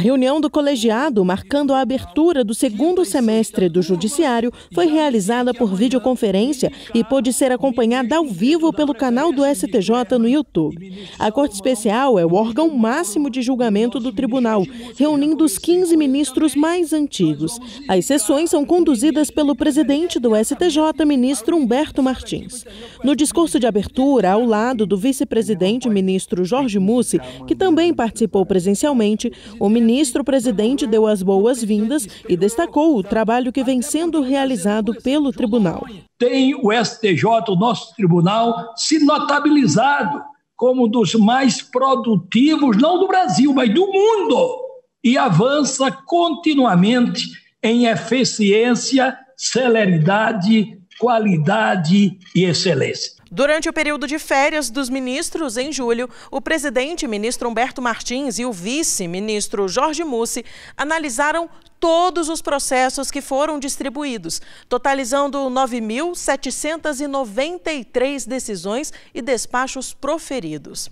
reunião do colegiado, marcando a abertura do segundo semestre do Judiciário, foi realizada por videoconferência e pôde ser acompanhada ao vivo pelo canal do STJ no YouTube. A Corte Especial é o órgão máximo de julgamento do tribunal, reunindo os 15 ministros mais antigos. As sessões são conduzidas pelo presidente do STJ, ministro Humberto Martins. No discurso de abertura, ao lado do vice-presidente, ministro Jorge Mussi, que também participou presencialmente, o ministro-presidente deu as boas-vindas e destacou o trabalho que vem sendo realizado pelo tribunal. Tem o STJ, o nosso tribunal, se notabilizado como um dos mais produtivos, não do Brasil, mas do mundo, e avança continuamente em eficiência, celeridade, qualidade e excelência. Durante o período de férias dos ministros, em julho, o presidente, ministro Humberto Martins, e o vice-ministro Jorge Mussi analisaram todos os processos que foram distribuídos, totalizando 9.793 decisões e despachos proferidos.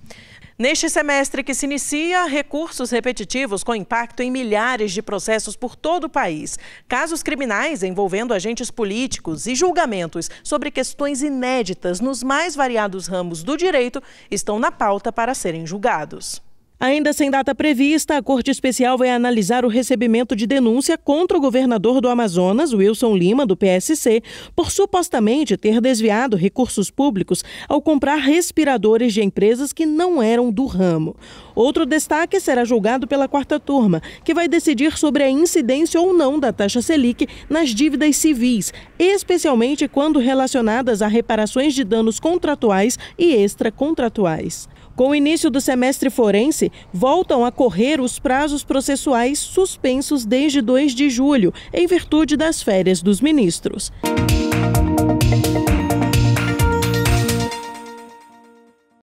Neste semestre que se inicia, recursos repetitivos com impacto em milhares de processos por todo o país. Casos criminais envolvendo agentes políticos e julgamentos sobre questões inéditas nos mais variados ramos do direito estão na pauta para serem julgados. Ainda sem data prevista, a Corte Especial vai analisar o recebimento de denúncia contra o governador do Amazonas, Wilson Lima, do PSC, por supostamente ter desviado recursos públicos ao comprar respiradores de empresas que não eram do ramo. Outro destaque será julgado pela quarta turma, que vai decidir sobre a incidência ou não da taxa Selic nas dívidas civis, especialmente quando relacionadas a reparações de danos contratuais e extracontratuais. Com o início do semestre forense, voltam a correr os prazos processuais suspensos desde 2 de julho, em virtude das férias dos ministros.